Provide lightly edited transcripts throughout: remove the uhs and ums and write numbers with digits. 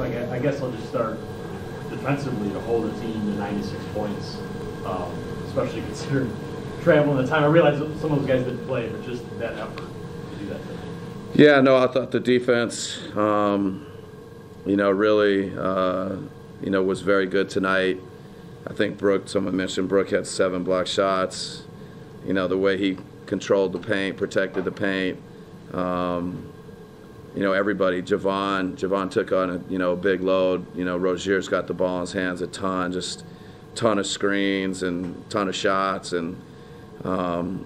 I guess I'll just start defensively to hold a team to 96 points, especially considering travel and the time. I realize some of those guys didn't play, but just that effort to do that thing. Yeah, no, I thought the defense, really, was very good tonight. I think Brook, someone mentioned Brook had 7 block shots. The way he controlled the paint, protected the paint. Everybody, Javon took on a, a big load. Rozier's got the ball in his hands a ton, just ton of screens and ton of shots. And,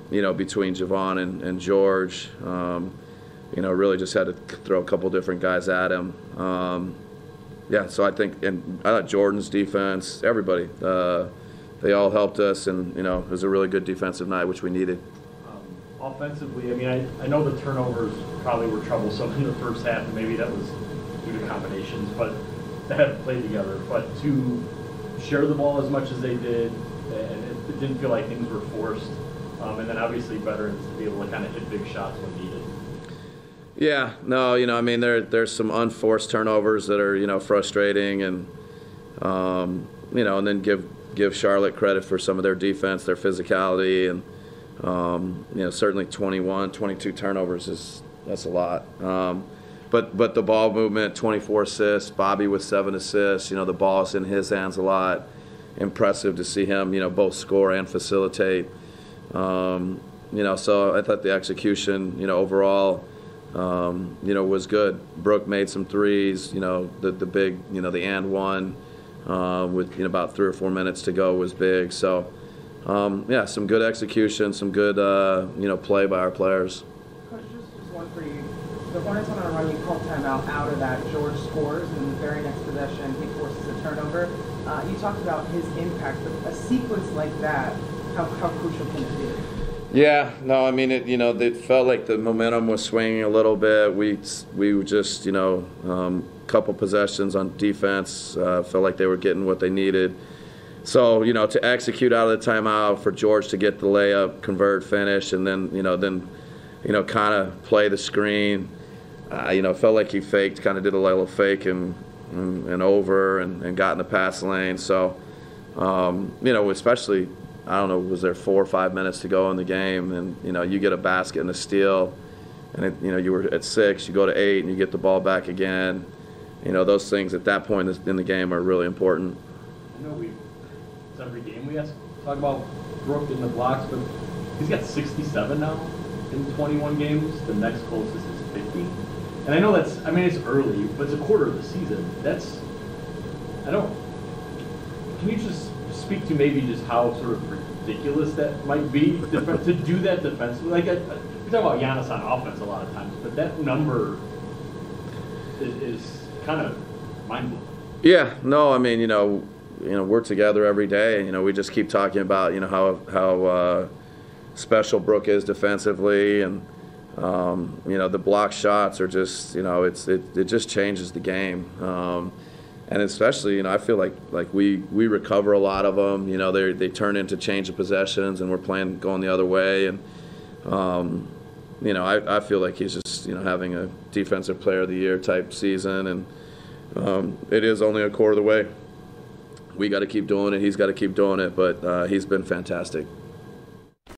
between Javon and George, really just had to throw a couple different guys at him. So I think, and I thought Jordan's defense, everybody, they all helped us, and it was a really good defensive night, which we needed. Offensively, I know the turnovers probably were troublesome in the first half, and maybe that was due to combinations, but they had played together. But to share the ball as much as they did, and it didn't feel like things were forced. And then obviously veterans to be able to kind of hit big shots when needed. Yeah, no, there's some unforced turnovers that are, frustrating, and and then give Charlotte credit for some of their defense, their physicality, and certainly 22 turnovers that's a lot. But the ball movement, 24 assists, Bobby with 7 assists, the ball's in his hands a lot. Impressive to see him, both score and facilitate. So I thought the execution, overall, was good. Brook made some threes, the big, the and one with about 3 or 4 minutes to go was big. So, some good execution, some good, play by our players. Coach, just one for you. The Hornets went on a run, you called timeout. Out of that, George scores, and the very next possession, he forces a turnover. You talked about his impact, but a sequence like that, how crucial can it be? Yeah, no, it felt like the momentum was swinging a little bit. We were just, couple possessions on defense, felt like they were getting what they needed. So, to execute out of the timeout, for George to get the layup, convert, finish, and then, kind of play the screen. Felt like he faked, kind of did a little fake and over and got in the pass lane. So, especially, was there 4 or 5 minutes to go in the game, and you get a basket and a steal, and you were at 6, you go to 8, and you get the ball back again. Those things at that point in the game are really important. I know it's every game we talk about Brook in the blocks, but he's got 67 now in 21 games. The next closest is 50, and I know that's. It's early, but it's a quarter of the season. Can you just speak to maybe just how sort of ridiculous that might be to do that defensively? Like, we talk about Giannis on offense a lot of times, but that number is kind of mind-blowing. Yeah, no, we're together every day. We just keep talking about how special Brook is defensively, and the block shots are just it just changes the game. And especially, I feel like we recover a lot of them. They turn into change of possessions, and we're playing going the other way. And I feel like he's just having a defensive player of the year type season. And it is only a quarter of the way. We got to keep doing it. He's got to keep doing it. But he's been fantastic.